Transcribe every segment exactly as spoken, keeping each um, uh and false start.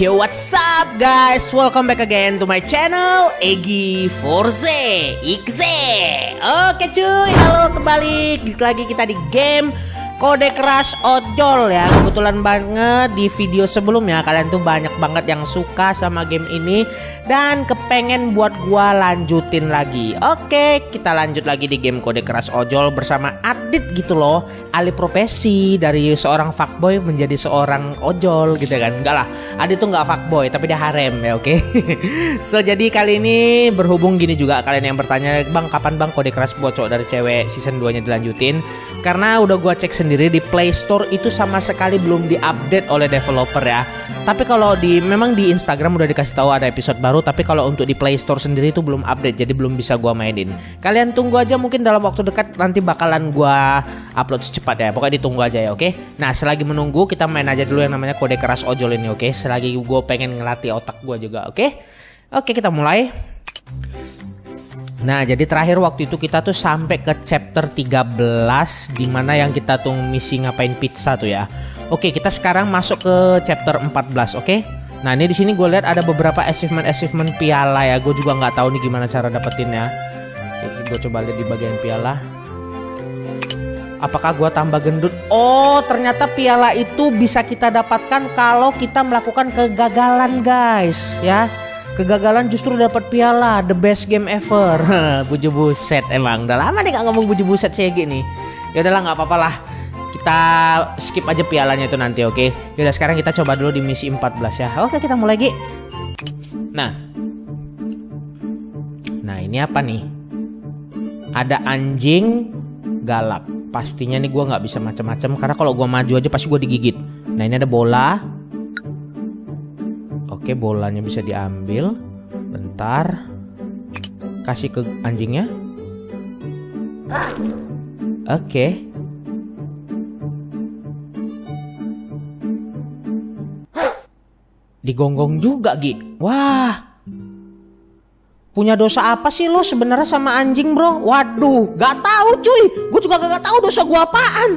Yo, what's up guys? Welcome back again to my channel Egy four Z. X Z. Oke cuy, halo kembali. Lagi kita di game Kode Keras Ojol ya. Kebetulan banget di video sebelumnya kalian tuh banyak banget yang suka sama game ini dan kepengen buat gua lanjutin lagi. Oke, kita lanjut lagi di game Kode Keras Ojol bersama Adit gitu loh. Alih profesi dari seorang fuckboy menjadi seorang ojol gitu kan. Enggak lah, Adit tuh nggak fuckboy tapi dia harem ya, oke. Okay? So jadi kali ini berhubung gini juga kalian yang bertanya, "Bang, kapan Bang Kode Keras Bocok dari Cewek season dua-nya dilanjutin?" Karena udah gua cek sendiri di Play Store itu sama sekali belum diupdate oleh developer ya. Tapi kalau di memang di Instagram udah dikasih tahu ada episode baru, tapi kalau untuk di Play Store sendiri itu belum update, jadi belum bisa gua mainin. Kalian tunggu aja, mungkin dalam waktu dekat nanti bakalan gua upload cepat ya, pokoknya ditunggu aja ya, oke? Okay? Nah, selagi menunggu kita main aja dulu yang namanya Kode Keras Ojol ini, oke? Okay? Selagi gue pengen ngelatih otak gue juga, oke? Okay? Oke, okay, kita mulai. Nah, jadi terakhir waktu itu kita tuh sampai ke chapter tiga belas, dimana yang kita tuh misi ngapain pizza tuh ya. Oke, okay, kita sekarang masuk ke chapter empat belas, oke? Okay? Nah, ini di sini gue lihat ada beberapa achievement-achievement piala ya. Gue juga nggak tahu nih gimana cara dapetinnya. Gue coba lihat di bagian piala. Apakah gua tambah gendut? Oh, ternyata piala itu bisa kita dapatkan kalau kita melakukan kegagalan, guys. Ya, kegagalan justru dapat piala, the best game ever. Buju buset, emang udah lama nih gak ngomong buju buset sih gini. Ya udahlah, nggak apa-apa lah. Kita skip aja pialanya itu nanti, oke? Okay? Yaudah, sekarang kita coba dulu di misi empat belas ya. Oke, kita mulai, Gi. Nah, nah ini apa nih? Ada anjing galak. Pastinya nih gue nggak bisa macam-macam karena kalau gue maju aja pasti gue digigit. Nah ini ada bola. Oke, bolanya bisa diambil. Bentar. Kasih ke anjingnya. Oke. Digonggong juga, Gi. Wah. Punya dosa apa sih lo sebenarnya sama anjing, bro? Waduh, gak tahu cuy. Gue juga gak tahu dosa gue apaan.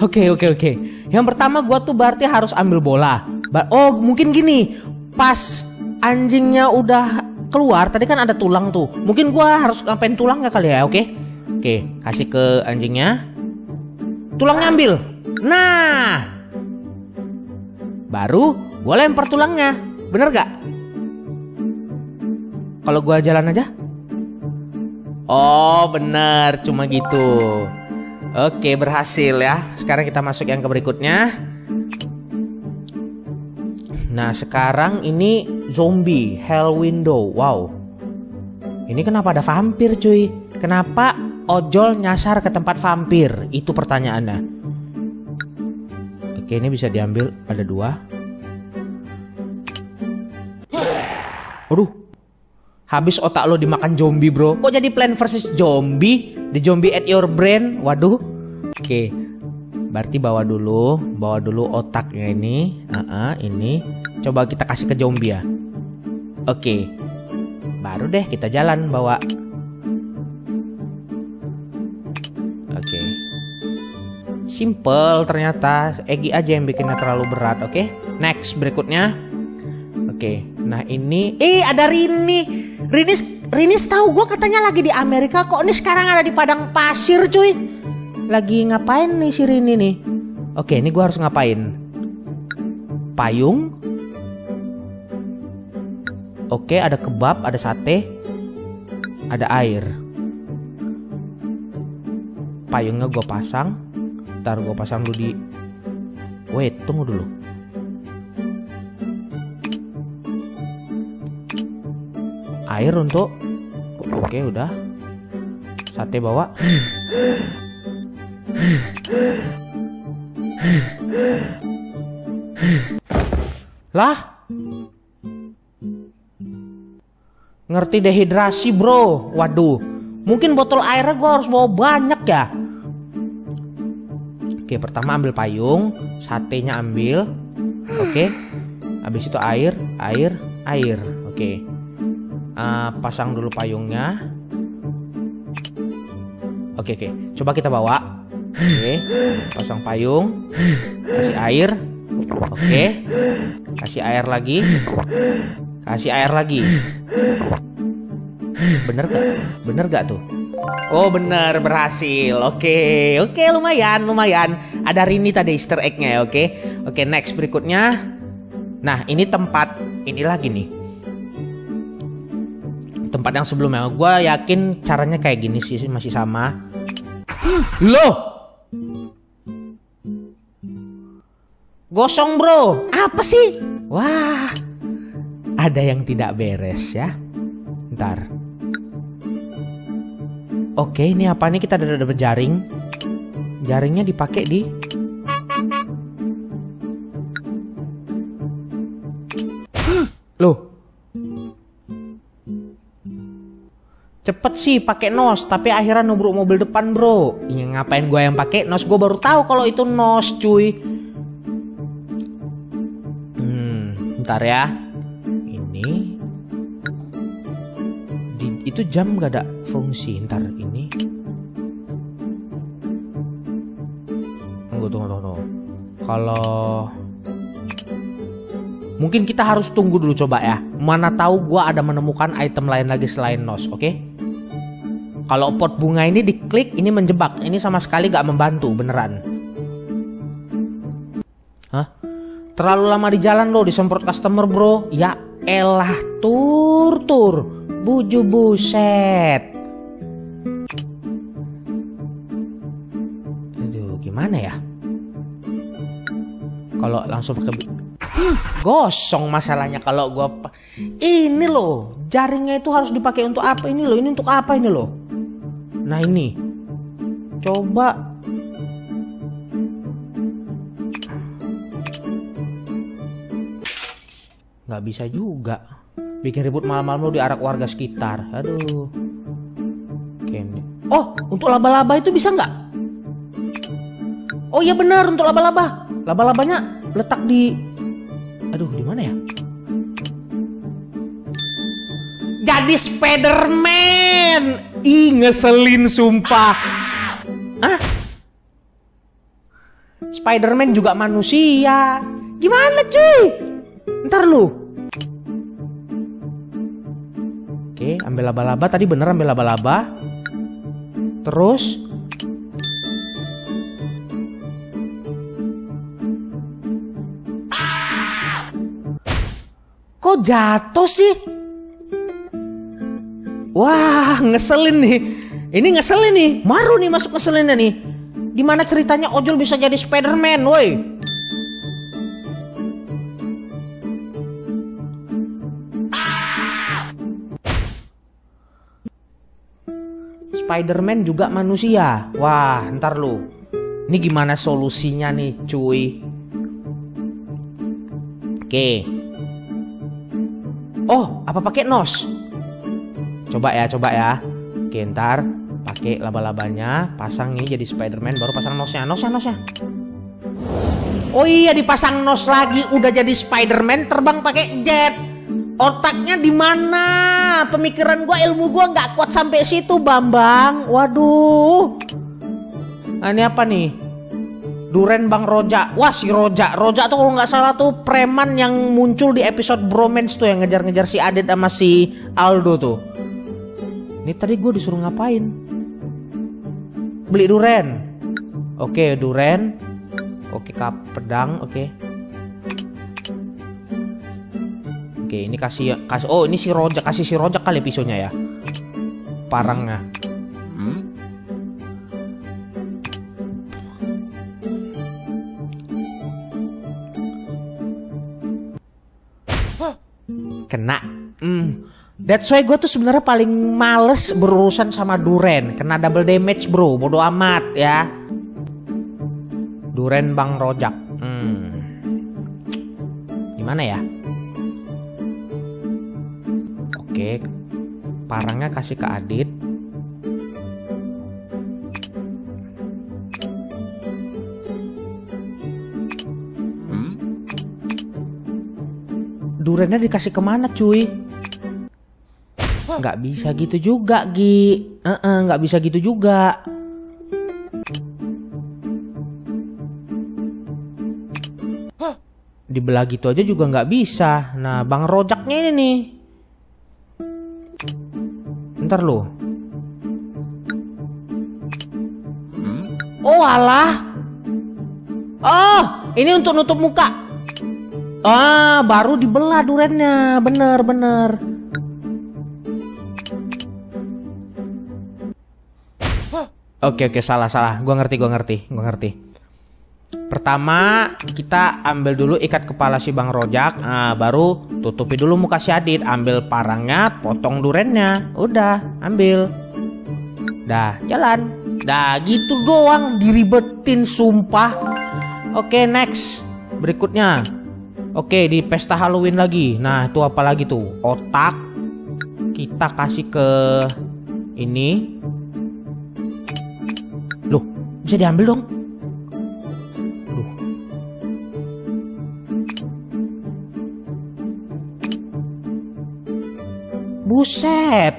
Oke, oke, oke. Yang pertama gue tuh berarti harus ambil bola. Oh, mungkin gini. Pas anjingnya udah keluar, tadi kan ada tulang tuh. Mungkin gue harus ngapain tulang gak kali ya, oke? Oke, kasih ke anjingnya. Tulangnya ambil. Nah. Baru gue lempar tulangnya. Bener gak? Kalau gua jalan aja. Oh bener, cuma gitu. Oke, berhasil ya. Sekarang kita masuk yang ke berikutnya. Nah sekarang ini zombie hell window. Wow. Ini kenapa ada vampir cuy? Kenapa ojol nyasar ke tempat vampir? Itu pertanyaannya. Oke, ini bisa diambil. Ada dua. Aduh, habis otak lo dimakan zombie, bro. Kok jadi Plan versus Zombie? The Zombie at Your Brain. Waduh. Oke. Berarti bawa dulu, bawa dulu otaknya ini. Uh-uh, ini. Coba kita kasih ke zombie ya. Oke. Baru deh kita jalan bawa. Oke. Simple ternyata. Egy aja yang bikinnya terlalu berat. Oke. Next berikutnya. Oke. Nah ini, eh ada Rini. Rini, Rini tahu gue katanya lagi di Amerika, kok ini sekarang ada di padang pasir cuy. Lagi ngapain nih si Rini nih? Oke, ini gue harus ngapain? Payung. Oke, ada kebab, ada sate, ada air. Payungnya gue pasang. Ntar gue pasang dulu di. Wait, tunggu dulu. Air untuk, oke udah. Sate bawa. Lah, ngerti dehidrasi bro. Waduh, mungkin botol airnya gue harus bawa banyak ya. Oke, pertama ambil payung, satenya ambil. Oke, habis itu air, air, air. Oke. Uh, pasang dulu payungnya. Oke, oke. Coba kita bawa. Oke. Pasang payung. Kasih air. Oke. Kasih air lagi. Kasih air lagi. Bener gak? Bener gak tuh? Oh bener, berhasil. Oke, oke, lumayan, lumayan. Ada Rini tadi Easter egg-nya, oke. Oke, next berikutnya. Nah, ini tempat ini lagi nih. Tempat yang sebelumnya. Gue yakin caranya kayak gini sih, masih sama. Loh, gosong bro. Apa sih? Wah, ada yang tidak beres ya. Ntar. Oke, ini apa nih? Kita ada dapat jaring. Jaringnya dipakai di. Loh. Cepet sih pakai nos, tapi akhirnya nubruk mobil depan, bro. Ini ngapain gua yang pakai nos? Gua baru tahu kalau itu nos, cuy. Hmm, bentar ya. Ini itu jam gak ada fungsi. Ntar ini tunggu tunggu tunggu, tunggu. Kalau mungkin kita harus tunggu dulu coba ya, mana tahu gua ada menemukan item lain lagi selain nos. Oke, okay? Kalau pot bunga ini diklik ini menjebak, ini sama sekali gak membantu beneran. Hah? Terlalu lama di jalan loh, disemprot customer bro. Ya elah, tur tur buju buset. Aduh, gimana ya? Kalau langsung pakai gosong masalahnya kalau gua ini loh, jaringnya itu harus dipakai untuk apa ini loh? Ini untuk apa ini loh? Nah, ini. Coba nggak bisa juga. Bikin ribut malam-malam lo diarak warga sekitar. Aduh. Kene. Oh, untuk laba-laba itu bisa nggak? Oh iya benar, untuk laba-laba. Laba-labanya letak di. Aduh, di mana ya? Jadi Spiderman. Ih, ngeselin sumpah. Hah? Spiderman juga manusia. Gimana cuy? Ntar lu. Oke, ambil laba-laba. Tadi bener ambil laba-laba. Terus kok jatuh sih? Wah, ngeselin nih. Ini ngeselin nih. Maru nih masuk ngeselinnya nih. Dimana ceritanya ojol bisa jadi Spiderman, woi. Spiderman juga manusia. Wah, ntar lu. Ini gimana solusinya nih, cuy? Oke. Oh, apa pakai nos? Coba ya, coba ya. Oke, ntar pakai laba-labanya, pasang ini jadi Spiderman, baru pasang nosnya. Nosnya, nosnya. Oh iya, dipasang nos lagi, udah jadi Spiderman, terbang pakai jet. Otaknya di mana? Pemikiran gua, ilmu gua nggak kuat sampai situ, Bambang. Waduh. Nah, ini apa nih? Duren Bang Rojak. Wah, si Rojak. Rojak tuh kalau nggak salah tuh preman yang muncul di episode Bromance tuh, yang ngejar-ngejar si Adit sama si Aldo tuh. Ini tadi gua disuruh ngapain? Beli duren. Oke, duren. Oke, kap pedang. Oke. Oke, ini kasih, kasih. Oh, ini si Rojak, kasih si Rojak kali pisaunya ya. Parangnya. Hmm? Kena. Hmm. That's why gue tuh sebenarnya paling males berurusan sama duren. Kena double damage, bro. Bodoh amat ya. Duren Bang Rojak. Hmm. Gimana ya? Oke, parangnya kasih ke Adit. Hmm? Durennya dikasih kemana cuy? Nggak bisa gitu juga, Gi. Uh -uh, nggak bisa gitu juga. dibelah gitu aja juga nggak bisa. Nah, Bang Rojaknya ini nih. Ntar lo. Oh alah. Oh, ini untuk nutup muka. Ah, baru dibelah durennya. Bener, bener. Oke, oke, salah, salah. Gua ngerti, gua ngerti, gua ngerti. Pertama, kita ambil dulu ikat kepala si Bang Rojak. Nah, baru tutupi dulu muka si Adit. Ambil parangnya, potong durennya. Udah, ambil. Dah, jalan. Dah, gitu doang. Diribetin, sumpah. Oke, next. Berikutnya. Oke, di pesta Halloween lagi. Nah, itu apa lagi tuh? Otak. Kita kasih ke ini. Bisa diambil dong. Aduh. Buset.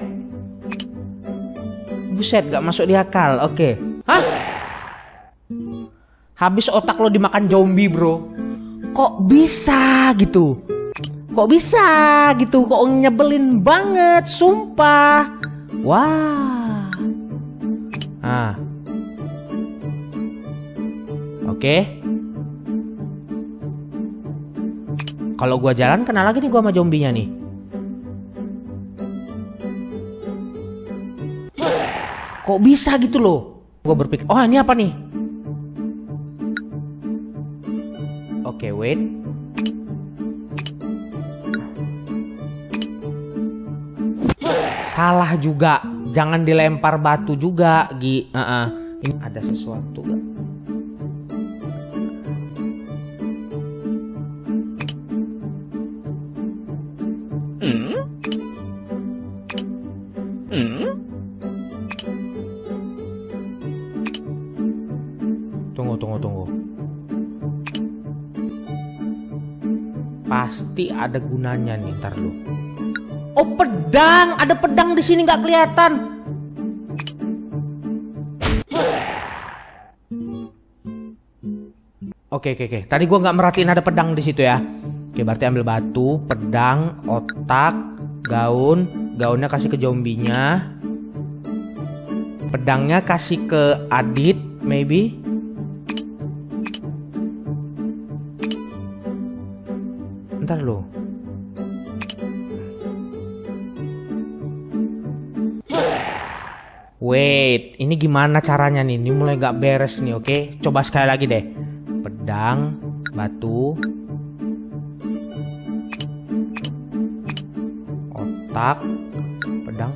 Buset, gak masuk di akal. Oke. Hah? Habis otak lo dimakan zombie, bro. Kok bisa gitu? Kok bisa gitu? Kok nyebelin banget, sumpah. Wah. Ah. Oke, kalau gua jalan kena lagi nih gua sama zombinya nih. Kok bisa gitu loh? Gua berpikir, oh ini apa nih? Oke, wait. Salah juga, jangan dilempar batu juga, Gi. Uh-uh. Ini ada sesuatu gak? Pasti ada gunanya nih, ntar lu. Oh pedang, ada pedang di sini nggak kelihatan. Oke oke oke. Tadi gua nggak merhatiin ada pedang di situ ya. Oke berarti ambil batu, pedang, otak, gaun, gaunnya kasih ke zombinya, pedangnya kasih ke Adit, maybe. Ntar lo. Wait, ini gimana caranya nih? Ini mulai gak beres nih, oke? Okay? Coba sekali lagi deh. Pedang, batu, otak, pedang.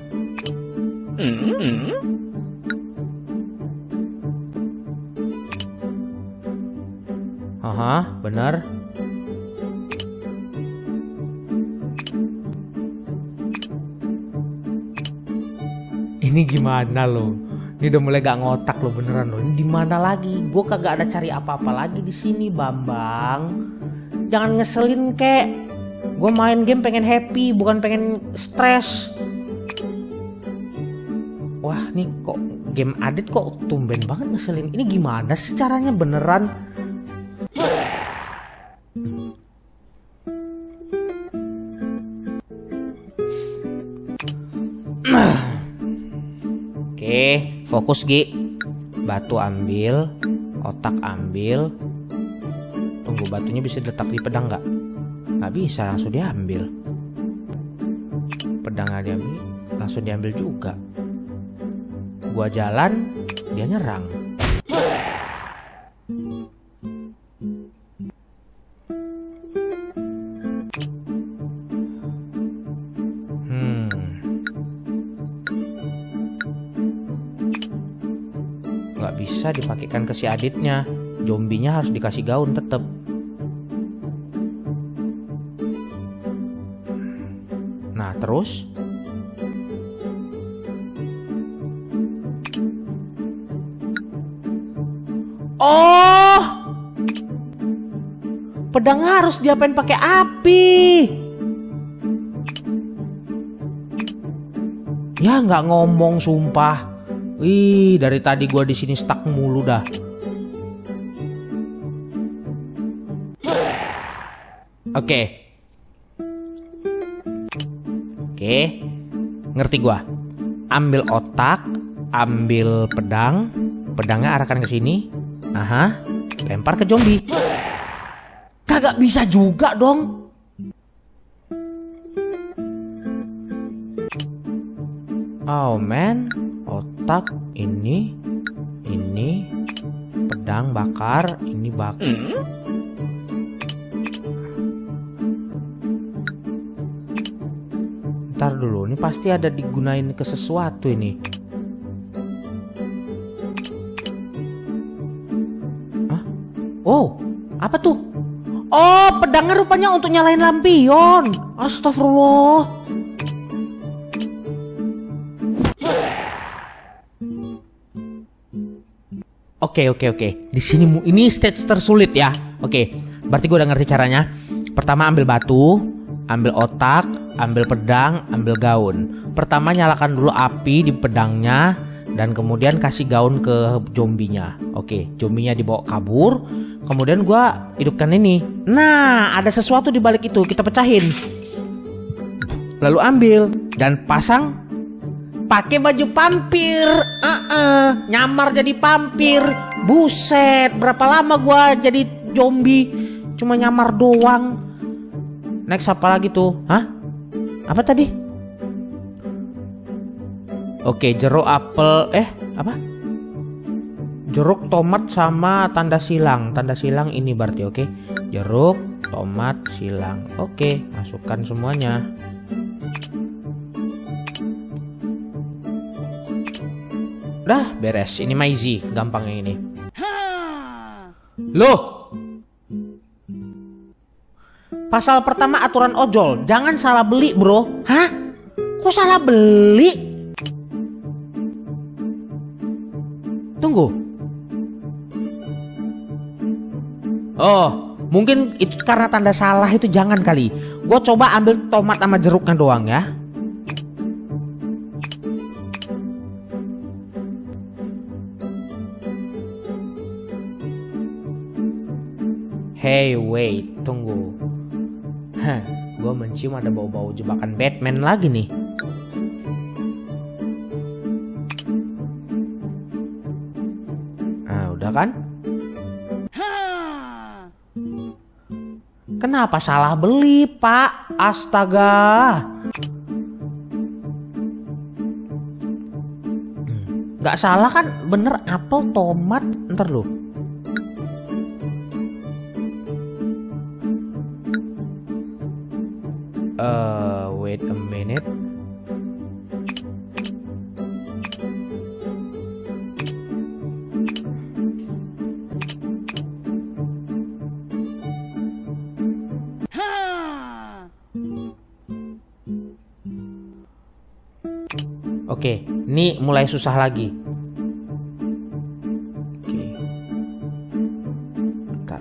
Mm-hmm. Aha, bener. Ini gimana lo? Ini udah mulai gak ngotak lo beneran lo. Ini di mana lagi? Gue kagak ada cari apa-apa lagi di sini, Bambang. Jangan ngeselin kek. Gue main game pengen happy, bukan pengen stres. Wah, nih kok game Adit kok tumben banget ngeselin. Ini gimana sih caranya beneran? Oke, fokus Gi. Batu ambil, otak ambil. Tunggu, batunya bisa diletak di pedang nggak? Nggak bisa, langsung diambil. Pedangnya diambil, langsung diambil juga. Gua jalan, dia nyerang. Bisa dipakaikan ke si Aditnya. Zombinya harus dikasih gaun tetap. Nah terus oh pedangnya harus diapain pakai api. Ya nggak ngomong sumpah. Wih, dari tadi gua di sini stuck mulu dah. Oke. Oke. Ngerti gua. Ambil otak, ambil pedang, pedangnya arahkan ke sini. Aha, lempar ke zombie. Kagak bisa juga dong. Oh man, otak ini, ini pedang bakar, ini bakar. Ntar dulu, ini pasti ada digunain ke sesuatu ini. Hah? Oh, apa tuh? Oh, pedangnya rupanya untuk nyalain lampion. Astagfirullah. Oke, oke, oke. Di sini ini stage tersulit ya. Oke, berarti gue udah ngerti caranya. Pertama ambil batu, ambil otak, ambil pedang, ambil gaun. Pertama nyalakan dulu api di pedangnya dan kemudian kasih gaun ke zombinya. Oke, zombinya dibawa kabur. Kemudian gue hidupkan ini. Nah, ada sesuatu di balik itu. Kita pecahin. Lalu ambil dan pasang. Pakai baju pampir, uh-uh. Nyamar jadi pampir. Buset, berapa lama gua jadi zombie? Cuma nyamar doang. Next apa lagi tuh? Hah? Apa tadi? Oke, jeruk apel, eh apa? Jeruk, tomat sama tanda silang. Tanda silang ini berarti oke. Okay? Jeruk, tomat, silang. Oke, okay, masukkan semuanya. Dah beres, ini mah easy, gampangnya ini. Loh, pasal pertama aturan ojol, jangan salah beli bro. Hah? Kok salah beli? Tunggu. Oh, mungkin itu karena tanda salah itu jangan kali. Gue coba ambil tomat sama jeruknya doang ya. Hey, wait, tunggu. Hah, gue mencium ada bau-bau jebakan Batman lagi nih. Ah, udah kan? Kenapa salah beli, Pak? Astaga. Gak salah kan? Bener apel, tomat. Ntar lu. Uh, wait a minute. Oke, ini mulai susah lagi. Oke. Bentar.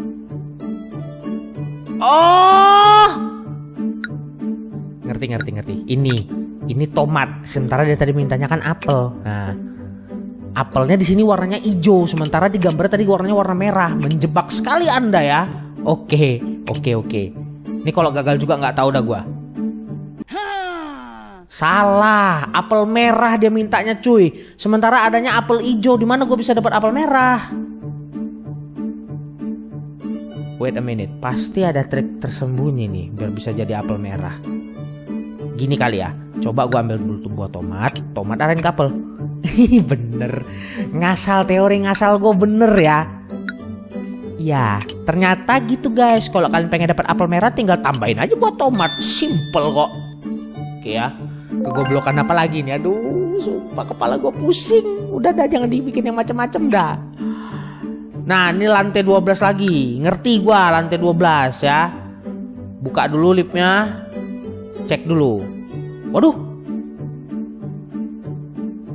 Oh! Ngerti, ngerti, ngerti. Ini, ini tomat. Sementara dia tadi mintanya kan apel. Nah, apelnya di sini warnanya hijau. Sementara di gambar tadi warnanya warna merah. Menjebak sekali Anda ya. Oke, oke, oke. Ini kalau gagal juga nggak tahu dah gua. Salah, apel merah dia mintanya cuy. Sementara adanya apel hijau. Di mana gue bisa dapat apel merah? Wait a minute. Pasti ada trik tersembunyi nih biar bisa jadi apel merah. Gini kali ya, coba gue ambil dulu tuh buah tomat, tomat aren kapel. Bener, ngasal teori ngasal gue bener ya. Ya, ternyata gitu guys. Kalau kalian pengen dapat apel merah, tinggal tambahin aja buah tomat, simple kok. Oke ya, kegoblokan apa lagi nih? Aduh, sumpah kepala gue pusing. Udah dah, jangan dibikin yang macem-macem dah. Nah, ini lantai dua belas lagi. Ngerti gue lantai dua belas ya. Buka dulu liftnya. Cek dulu. Waduh.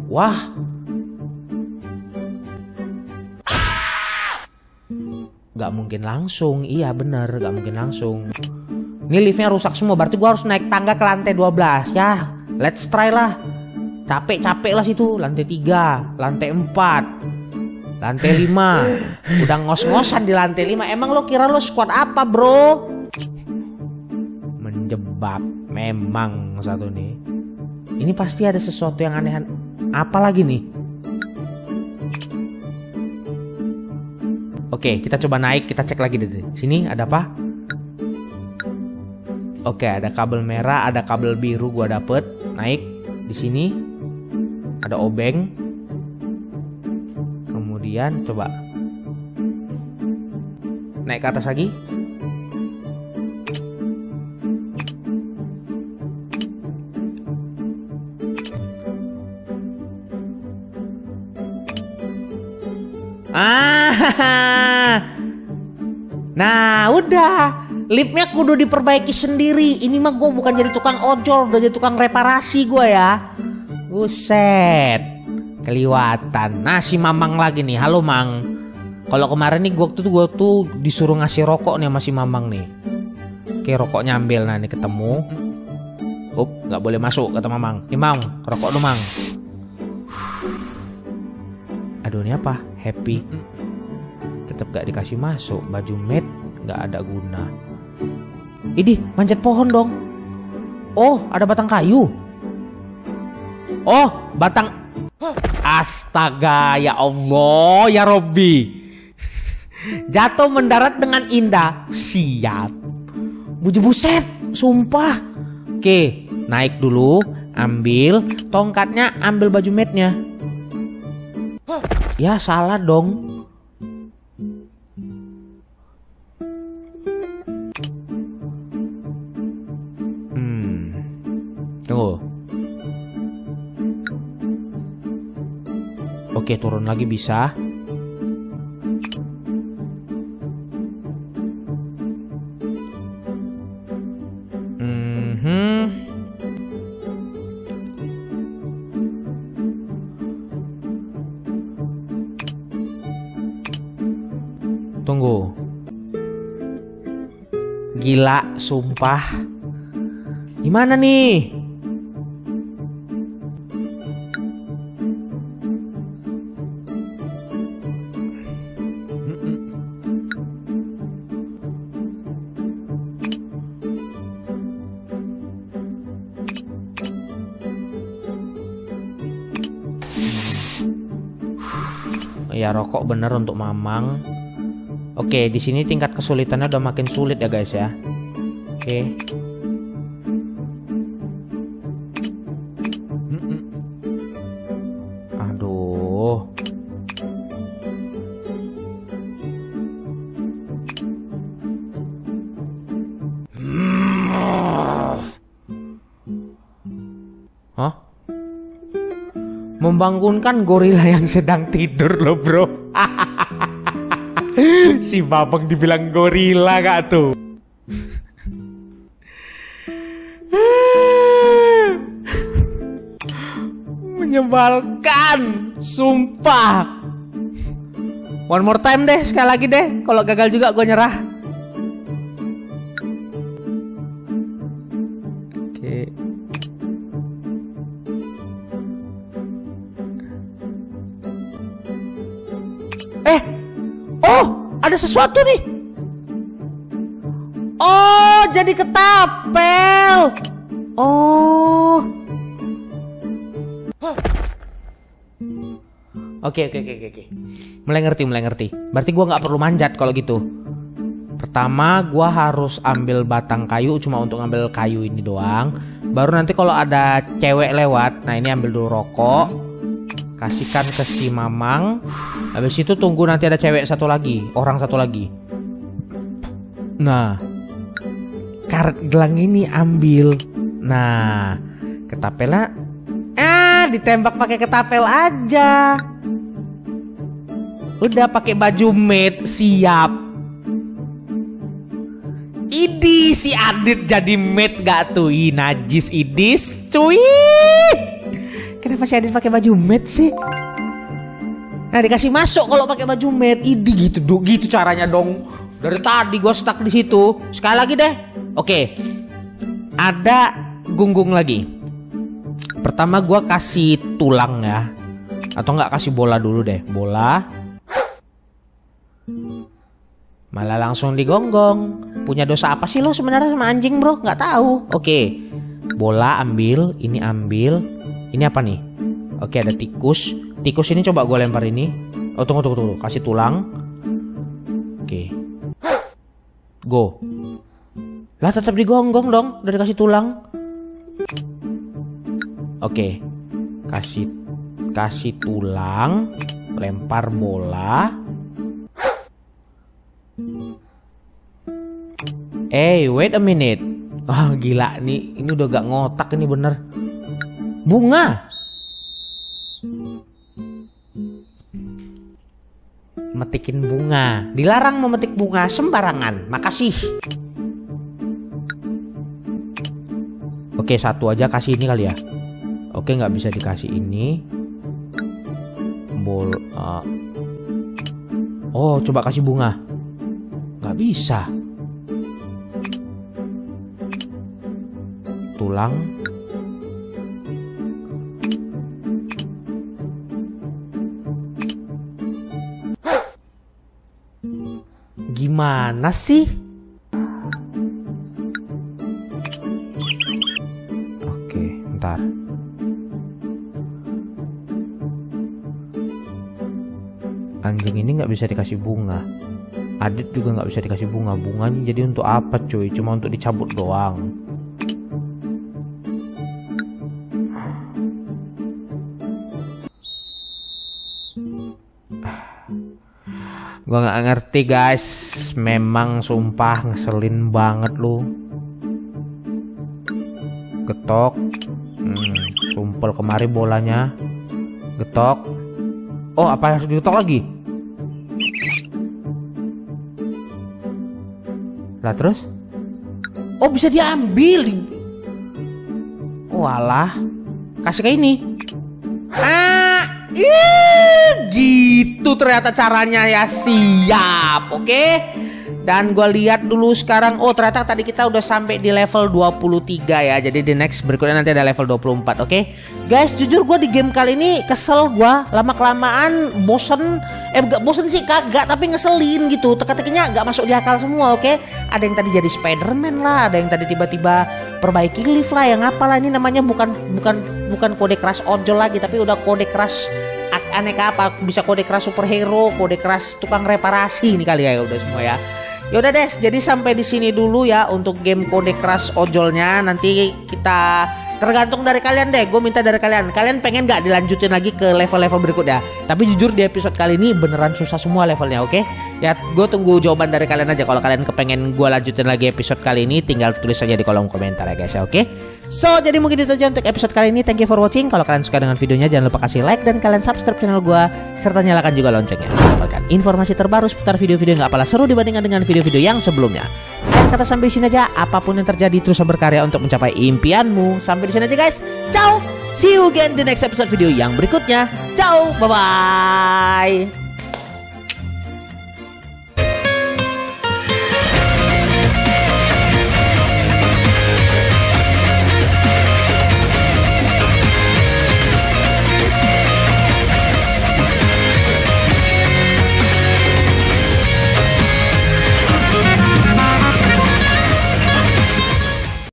Wah. Gak mungkin langsung. Iya bener, gak mungkin langsung. Ini liftnya rusak semua. Berarti gue harus naik tangga ke lantai dua belas. Ya, let's try lah. Capek-capek lah situ. Lantai tiga, lantai empat, lantai lima. Udah ngos-ngosan di lantai lima. Emang lo kira lo squad apa bro? penyebab memang satu nih. Ini pasti ada sesuatu yang aneh. Apalagi nih? Oke, kita coba naik, kita cek lagi deh. Sini ada apa? Oke, ada kabel merah, ada kabel biru gua dapet. Naik di sini. Ada obeng. Kemudian coba naik ke atas lagi. Ah, nah udah, liftnya kudu diperbaiki sendiri. Ini mah gue bukan jadi tukang ojol, udah jadi tukang reparasi gue ya. Buset, keliwatan. Nah si Mamang lagi nih, halo Mang. Kalau kemarin nih gue tuh gue tuh disuruh ngasih rokok nih sama si Mamang nih. Oke, rokoknya ambil, nah nih ketemu. Up, nggak boleh masuk kata Mamang. Nih Mang, rokok lu Mang. Aduh ini apa? Happy tetap gak dikasih masuk. Baju med gak ada guna. Idih, manjat pohon dong. Oh ada batang kayu. Oh batang. Astaga ya Allah ya Robby. Jatuh mendarat dengan indah. Siap. Buju buset sumpah. Oke naik dulu. Ambil tongkatnya, ambil baju mednya. Ya salah dong. Hmm. Tunggu. Oke turun lagi bisa. Tunggu. Gila, sumpah. Gimana nih? Ya rokok bener untuk Mamang. Oke, di sini tingkat kesulitannya udah makin sulit ya guys ya. Oke. Aduh. Hah? Membangunkan gorila yang sedang tidur loh bro. Si Babang dibilang gorila gak tuh. Menyebalkan, sumpah. One more time deh, sekali lagi deh. Kalau gagal juga gue nyerah. Oke. Eh, oh. Ada sesuatu nih. Oh, jadi ketapel. Oh. Oke, oke, oke, oke. Mulai ngerti, mulai ngerti. Berarti gua nggak perlu manjat kalau gitu. Pertama, gua harus ambil batang kayu cuma untuk ngambil kayu ini doang. Baru nanti kalau ada cewek lewat, nah ini ambil dulu rokok. Kasihkan ke si Mamang. Habis itu tunggu nanti ada cewek satu lagi. Orang satu lagi. Nah, karet gelang ini ambil. Nah, ketapelnya ah, ditembak pakai ketapel aja. Udah pakai baju maid. Siap. Idih, si Adit jadi maid gak tuh. Ih, najis idis cuy. Kenapa si Adit pakai baju maid sih? Nah dikasih masuk kalau pakai baju maid. Idi gitu dong, gitu caranya dong. Dari tadi gue stuck di situ. Sekali lagi deh. Oke, ada gunggung lagi. Pertama gue kasih tulang ya, atau nggak kasih bola dulu deh. Bola. Malah langsung digonggong. punya dosa apa sih lo sebenarnya sama anjing, bro? Nggak tahu. Oke, bola ambil, ini ambil, ini apa nih? Oke, ada tikus. Tikus ini coba gue lempar ini. Oh, tunggu, tunggu, tunggu. Kasih tulang. Oke, go. Lah tetap digonggong dong, udah dikasih tulang. Oke, kasih kasih tulang, lempar bola. Eh, hey, wait a minute. Wah, oh, gila nih, ini udah gak ngotak ini bener. Bunga. Metikin bunga. Dilarang memetik bunga sembarangan. Makasih. Oke, satu aja kasih ini kali ya. Oke, nggak bisa dikasih ini. Bol. Uh. Oh, coba kasih bunga. Nggak bisa. Tulang. Gimana sih? Oke, ntar. Anjing ini nggak bisa dikasih bunga. Adit juga nggak bisa dikasih bunga. Bunganya jadi untuk apa, cuy? Cuma untuk dicabut doang. Gua nggak ngerti, guys. Memang sumpah ngeselin banget lu. Getok. Hmm, sumpel kemari bolanya. Getok. Oh, apa harus digetok lagi? Lah terus? Oh, bisa diambil. Walah. Kasih ke ini. Ah, ih, gitu ternyata caranya ya, siap, oke. Okay? Dan gue lihat dulu sekarang, oh ternyata tadi kita udah sampai di level dua puluh tiga ya. Jadi di next berikutnya nanti ada level dua puluh empat, oke. Okay? Guys, jujur gue di game kali ini kesel gue, lama-kelamaan bosen. Eh gak bosen sih kagak, tapi ngeselin gitu. Teka-tekinya gak masuk di akal semua, oke. Okay? Ada yang tadi jadi Spiderman lah, ada yang tadi tiba-tiba perbaiki lift lah, yang apalah. Ini namanya bukan bukan bukan kode keras ojol lagi, tapi udah kode keras aneka apa. Bisa kode keras superhero, kode keras tukang reparasi ini kali ya udah semua ya. Yaudah deh, jadi sampai di sini dulu ya untuk game kode keras ojolnya. Nanti kita tergantung dari kalian deh, gue minta dari kalian. Kalian pengen gak dilanjutin lagi ke level-level berikutnya? Tapi jujur di episode kali ini beneran susah semua levelnya, oke? Okay? Ya gue tunggu jawaban dari kalian aja. Kalau kalian kepengen gue lanjutin lagi episode kali ini, tinggal tulis aja di kolom komentar ya guys ya, oke? Okay? So, jadi mungkin itu aja untuk episode kali ini. Thank you for watching. Kalau kalian suka dengan videonya, jangan lupa kasih like dan kalian subscribe channel gue. Serta nyalakan juga loncengnya. Dapatkan informasi terbaru seputar video-video yang gak kalah seru dibandingkan dengan video-video yang sebelumnya. Akhir kata sampai di sini aja. Apapun yang terjadi, terus berkarya untuk mencapai impianmu. Sampai di sini aja guys. Ciao. See you again di next episode video yang berikutnya. Ciao. Bye-bye.